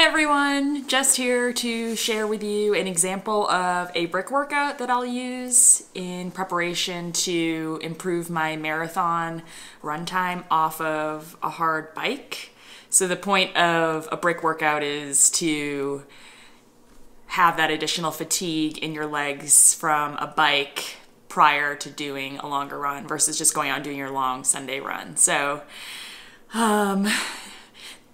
Hey everyone, Jess here to share with you an example of a brick workout that I'll use in preparation to improve my marathon run time off of a hard bike. So the point of a brick workout is to have that additional fatigue in your legs from a bike prior to doing a longer run versus just going out and doing your long Sunday run. So,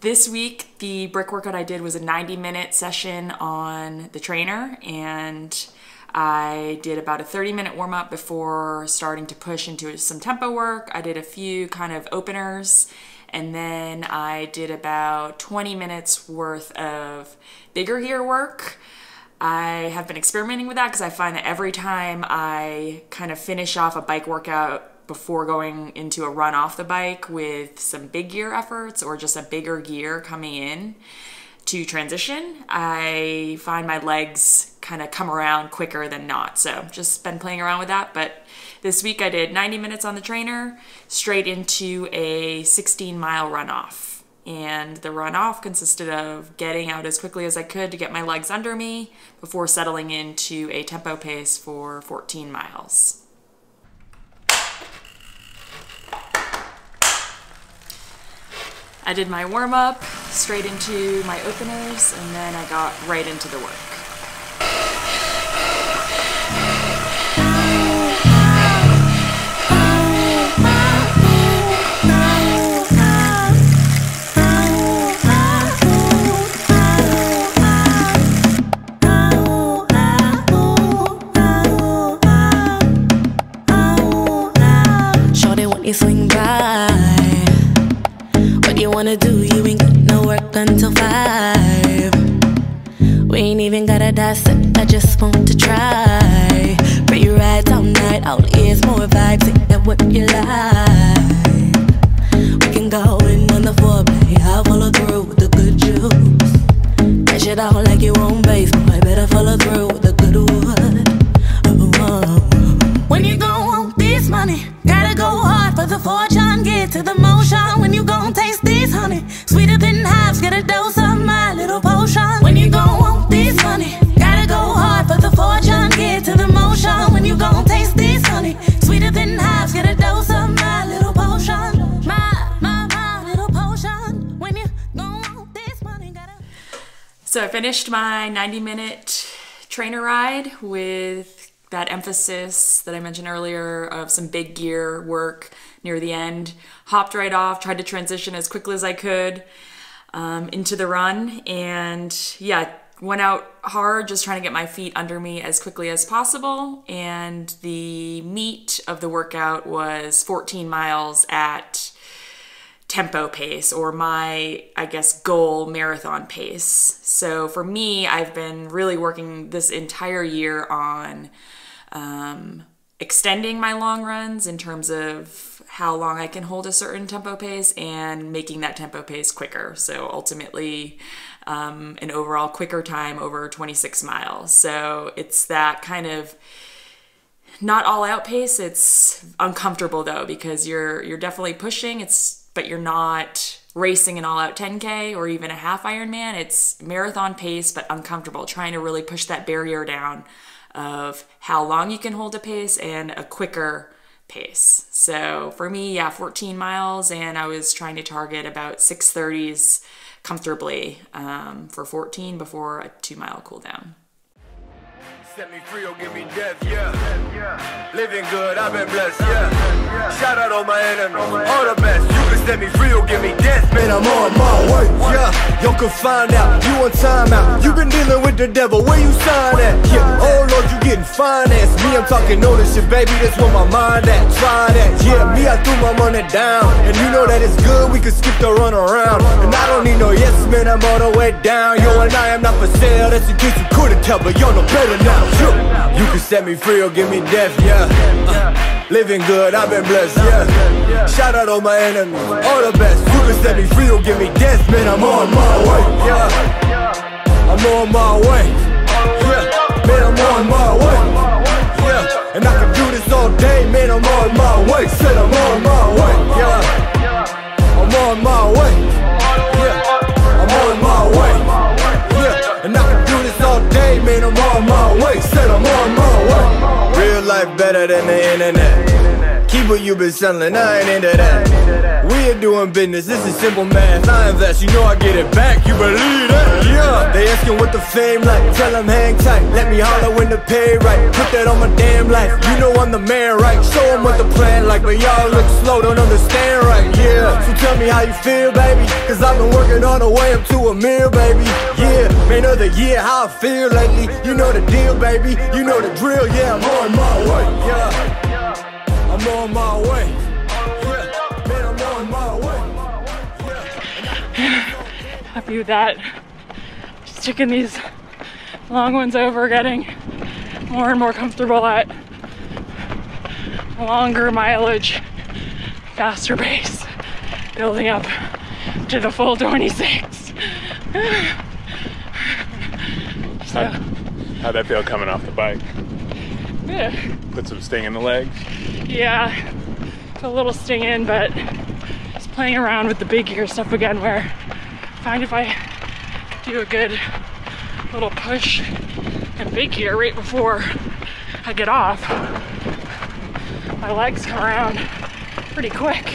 this week, the brick workout I did was a 90-minute session on the trainer, and I did about a 30-minute warm-up before starting to push into some tempo work. I did a few kind of openers, and then I did about 20 minutes worth of bigger gear work. I have been experimenting with that because I find that every time I kind of finish off a bike workout before going into a run off the bike with some big gear efforts or just a bigger gear coming in to transition, I find my legs kind of come around quicker than not. So just been playing around with that. But this week I did 90 minutes on the trainer straight into a 16-mile runoff. And the runoff consisted of getting out as quickly as I could to get my legs under me before settling into a tempo pace for 14 miles. I did my warm-up straight into my openers, and then I got right into the work. Shorty, when you swing by, you wanna do, you ain't got no work until 5. We ain't even gotta dissect, I just want to try. Free rides all night, all ears, more vibes, ain't that what you like? We can go in on the foreplay, I'll follow through with the good juice. Dash it out like you on base, boy, better follow through with the good wood. When you gon' want this money, gotta go hard for the fortune, get to the motion. When you gon' taste this honey, sweeter than hives, get a dose of my little potion. When you gon' want this money, gotta go hard for the fortune, get to the motion. When you gon' taste this honey, sweeter than hives, get a dose of my little potion. My little potion. When you gon' want this money, gotta. So I finished my 90-minute trainer ride with that emphasis that I mentioned earlier of some big gear work near the end. Hopped right off, tried to transition as quickly as I could into the run, and yeah, went out hard just trying to get my feet under me as quickly as possible. And the meat of the workout was 14 miles at tempo pace, or my, I guess, goal marathon pace. So for me, I've been really working this entire year on extending my long runs in terms of how long I can hold a certain tempo pace and making that tempo pace quicker. So ultimately, an overall quicker time over 26 miles. So it's that kind of not all out pace. It's uncomfortable though, because you're definitely pushing. But you're not racing an all-out 10K or even a half Ironman. It's marathon pace, but uncomfortable, trying to really push that barrier down of how long you can hold a pace and a quicker pace. So for me, yeah, 14 miles, and I was trying to target about 6:30s comfortably for 14 before a 2-mile cooldown. Set me free or give me death, yeah. Living good, I've been blessed, yeah. Shout out all my enemies, all the best. You can set me free or give me death, man, I'm on my way, yeah. Y'all can find out, you on timeout. You been dealing with the devil, where you sign at? Yeah, oh Lord, you getting financed. Me, I'm talking all this shit, baby, that's where my mind at. Try that, yeah, me, I threw my money down. And you know that it's good, we can skip the run around. And I don't need no yes, man, I'm all the way down. Yo, and I am not for sale, that's in case you couldn't tell, but y'all know better now. You can set me free or give me death, yeah. Living good, I've been blessed, yeah. Shout out all my enemies, all the best. You can set me free or give me death, man, I'm on my way, yeah. I'm on my way, yeah. Man, I'm on my way, yeah. And I can do this all day, man, I'm on my way. Said I'm on my way, yeah. I'm on my way, yeah. I'm on my way. better than the internet. Keep what you've been selling, I ain't into that. We are doing business, this is simple math. I invest, you know I get it back, you believe that? Yeah, they asking what the fame like. Tell them hang tight, let me holler when the pay right. Put that on my damn life, you know I'm the man right. Show them what the plan like, but y'all look slow, don't understand right. Yeah, so tell me how you feel, baby, cause I've been working on the way up to a meal, baby. Yeah, man of the year, how I feel lately. You know the deal, baby, you know the drill. Yeah, I'm on my way, yeah, I'm on my way. Yeah, man, I'm on my way. Yeah. I viewed that. Just taking these long ones over, getting more and more comfortable at longer mileage, faster pace, building up to the full 26. So, how'd that feel coming off the bike? Yeah. Put some sting in the legs? Yeah, a little sting in, but just playing around with the big gear stuff again, where I find if I do a good little push in big gear right before I get off, my legs come around pretty quick.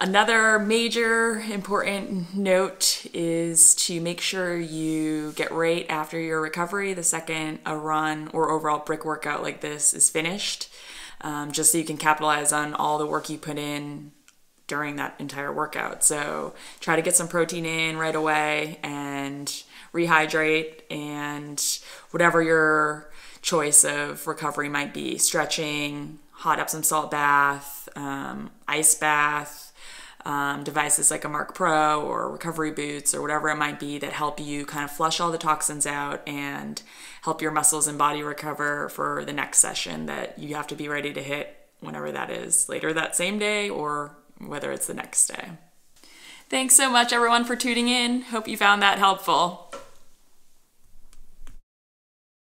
Another major important note is to make sure you get right after your recovery the second a run or overall brick workout like this is finished, just so you can capitalize on all the work you put in during that entire workout. So try to get some protein in right away and rehydrate, and whatever your choice of recovery might be, stretching, hot Epsom salt bath, ice bath, devices like a Marc Pro or recovery boots or whatever it might be that help you kind of flush all the toxins out and help your muscles and body recover for the next session that you have to be ready to hit, whenever that is, later that same day or whether it's the next day. Thanks so much everyone for tuning in. Hope you found that helpful.